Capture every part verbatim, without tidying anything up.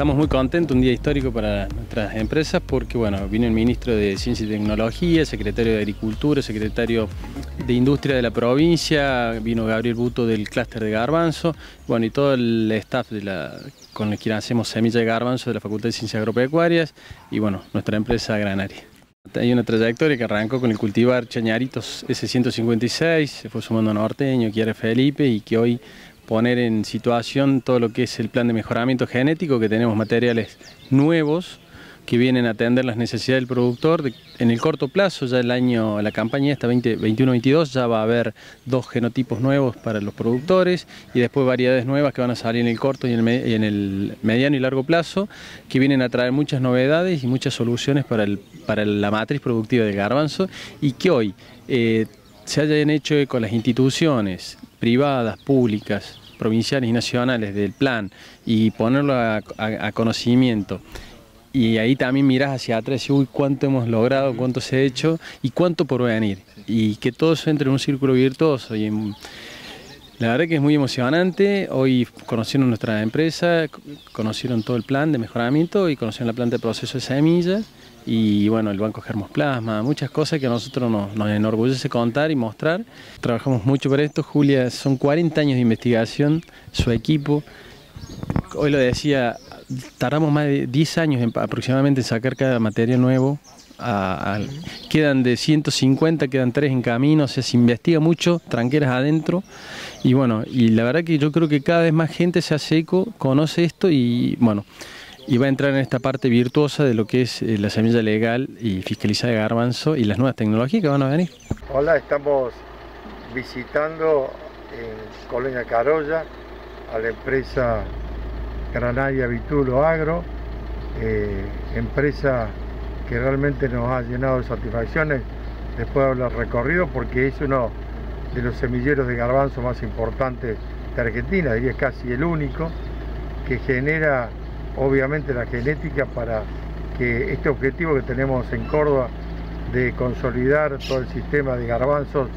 Estamos muy contentos, un día histórico para nuestras empresas porque bueno, vino el ministro de Ciencia y Tecnología, secretario de Agricultura, secretario de Industria de la provincia, vino Gabriel Buto del clúster de garbanzo, bueno, y todo el staff de la, con el que hacemos semilla de garbanzo de la Facultad de Ciencias Agropecuarias y bueno, nuestra empresa Granaria. Hay una trayectoria que arrancó con el cultivar Chañaritos ese ciento cincuenta y seis, se fue sumando Norteño, Quiere Felipe y que hoy poner en situación todo lo que es el plan de mejoramiento genético, que tenemos materiales nuevos que vienen a atender las necesidades del productor. De, en el corto plazo, ya el año, la campaña esta veintiuno veintidós, ya va a haber dos genotipos nuevos para los productores y después variedades nuevas que van a salir en el corto y en el, y en el mediano y largo plazo, que vienen a traer muchas novedades y muchas soluciones para, el, para la matriz productiva del garbanzo y que hoy eh, se hayan hecho con las instituciones privadas, públicas, provinciales y nacionales del plan y ponerlo a, a, a conocimiento. Y ahí también mirás hacia atrás y uy, cuánto hemos logrado, cuánto se ha hecho y cuánto por venir. Y que todo eso entre en un círculo virtuoso. Y en... La verdad que es muy emocionante. Hoy conocieron nuestra empresa, conocieron todo el plan de mejoramiento y conocieron la planta de proceso de semillas. Y bueno, el banco germosplasma, muchas cosas que a nosotros nos, nos enorgullece contar y mostrar. Trabajamos mucho para esto, Julia, son cuarenta años de investigación, su equipo. Hoy lo decía, tardamos más de diez años en, aproximadamente en sacar cada material nuevo. A, a, quedan de ciento cincuenta, quedan tres en camino, o sea, se investiga mucho, tranqueras adentro. Y bueno, y la verdad que yo creo que cada vez más gente se hace eco, conoce esto y bueno... Y va a entrar en esta parte virtuosa de lo que es la semilla legal y fiscalizada de garbanzo y las nuevas tecnologías que van a venir. Hola, estamos visitando en Colonia Caroya a la empresa Granaria Vitulo Agro, eh, empresa que realmente nos ha llenado de satisfacciones después de haber recorrido porque es uno de los semilleros de garbanzo más importantes de Argentina, diría casi el único, que genera obviamente la genética para que este objetivo que tenemos en Córdoba de consolidar todo el sistema de garbanzos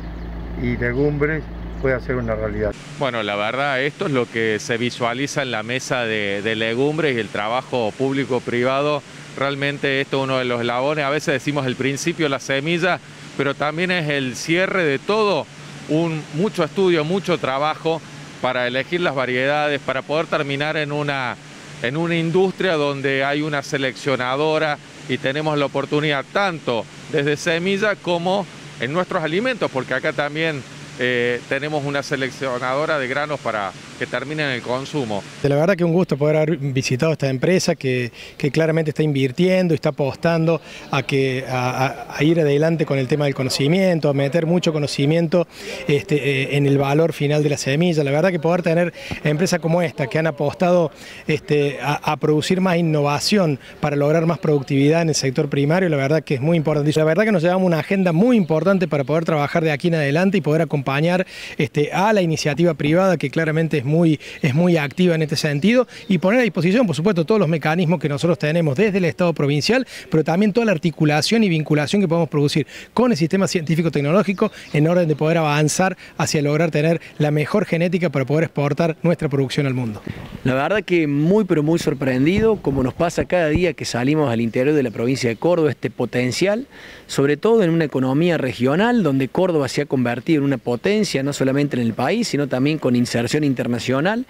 y legumbres pueda ser una realidad. Bueno, la verdad esto es lo que se visualiza en la mesa de, de legumbres y el trabajo público-privado. Realmente esto es uno de los eslabones, a veces decimos el principio, la semilla, pero también es el cierre de todo, un, mucho estudio, mucho trabajo para elegir las variedades, para poder terminar en una... en una industria donde hay una seleccionadora y tenemos la oportunidad tanto desde semilla como en nuestros alimentos, porque acá también eh, tenemos una seleccionadora de granos para que terminen el consumo. La verdad que un gusto poder haber visitado esta empresa que, que claramente está invirtiendo y está apostando a, que, a, a ir adelante con el tema del conocimiento, a meter mucho conocimiento este, eh, en el valor final de la semilla. La verdad que poder tener empresas como esta que han apostado este, a, a producir más innovación para lograr más productividad en el sector primario, la verdad que es muy importante. La verdad que nos llevamos una agenda muy importante para poder trabajar de aquí en adelante y poder acompañar este, a la iniciativa privada que claramente es muy, es muy activa en este sentido y poner a disposición, por supuesto, todos los mecanismos que nosotros tenemos desde el Estado provincial, pero también toda la articulación y vinculación que podemos producir con el sistema científico-tecnológico en orden de poder avanzar hacia lograr tener la mejor genética para poder exportar nuestra producción al mundo. La verdad que muy, pero muy sorprendido, como nos pasa cada día que salimos al interior de la provincia de Córdoba, este potencial, sobre todo en una economía regional donde Córdoba se ha convertido en una potencia, no solamente en el país, sino también con inserción internacional. internacional,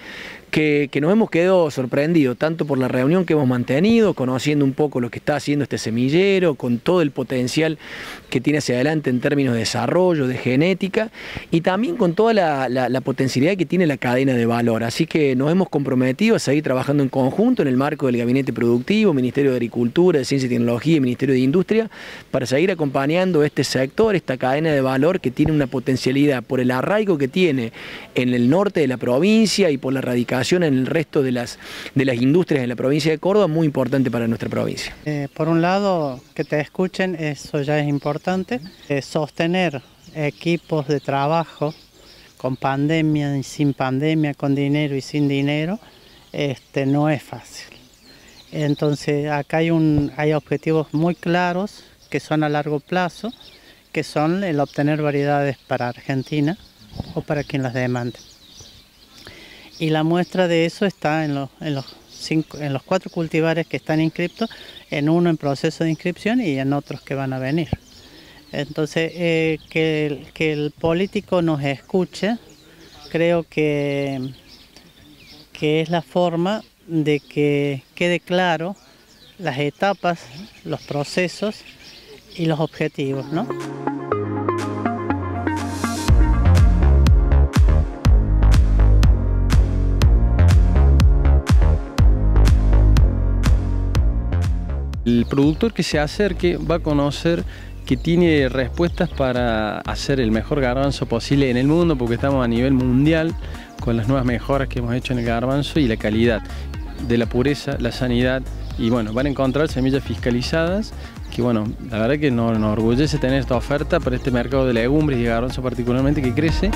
que, que nos hemos quedado sorprendidos, tanto por la reunión que hemos mantenido, conociendo un poco lo que está haciendo este semillero, con todo el potencial que tiene hacia adelante en términos de desarrollo, de genética, y también con toda la, la, la potencialidad que tiene la cadena de valor. Así que nos hemos comprometido a seguir trabajando en conjunto en el marco del Gabinete Productivo, Ministerio de Agricultura, de Ciencia y Tecnología y Ministerio de Industria, para seguir acompañando este sector, esta cadena de valor que tiene una potencialidad por el arraigo que tiene en el norte de la provincia, y por la radicación en el resto de las, de las industrias en la provincia de Córdoba, muy importante para nuestra provincia. Eh, por un lado, que te escuchen, eso ya es importante. Eh, sostener equipos de trabajo con pandemia y sin pandemia, con dinero y sin dinero, este, no es fácil. Entonces, acá hay, un, hay objetivos muy claros que son a largo plazo, que son el obtener variedades para Argentina o para quien las demande. Y la muestra de eso está en los, en los cinco, en los cuatro cultivares que están inscriptos, en uno en proceso de inscripción y en otros que van a venir. Entonces, eh, que, que el político nos escuche, creo que, que es la forma de que quede claro las etapas, los procesos y los objetivos, ¿no? El productor que se acerque va a conocer que tiene respuestas para hacer el mejor garbanzo posible en el mundo, porque estamos a nivel mundial con las nuevas mejoras que hemos hecho en el garbanzo y la calidad de la pureza, la sanidad, y bueno, van a encontrar semillas fiscalizadas que, bueno, la verdad que nos, nos orgullece tener esta oferta para este mercado de legumbres y garbanzo particularmente, que crece.